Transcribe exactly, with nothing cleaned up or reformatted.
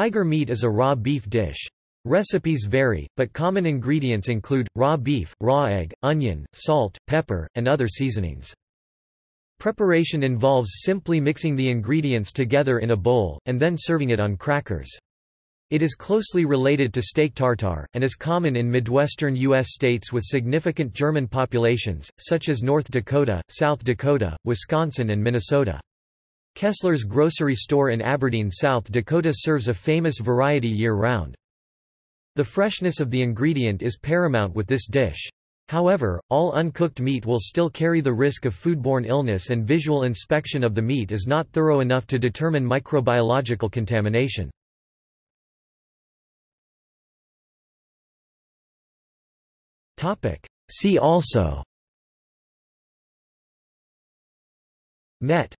Tiger meat is a raw beef dish. Recipes vary, but common ingredients include raw beef, raw egg, onion, salt, pepper, and other seasonings. Preparation involves simply mixing the ingredients together in a bowl, and then serving it on crackers. It is closely related to steak tartare, and is common in Midwestern U S states with significant German populations, such as North Dakota, South Dakota, Wisconsin, and Minnesota. Kessler's grocery store in Aberdeen, South Dakota serves a famous variety year-round. The freshness of the ingredient is paramount with this dish. However, all uncooked meat will still carry the risk of foodborne illness, and visual inspection of the meat is not thorough enough to determine microbiological contamination. See also: Met.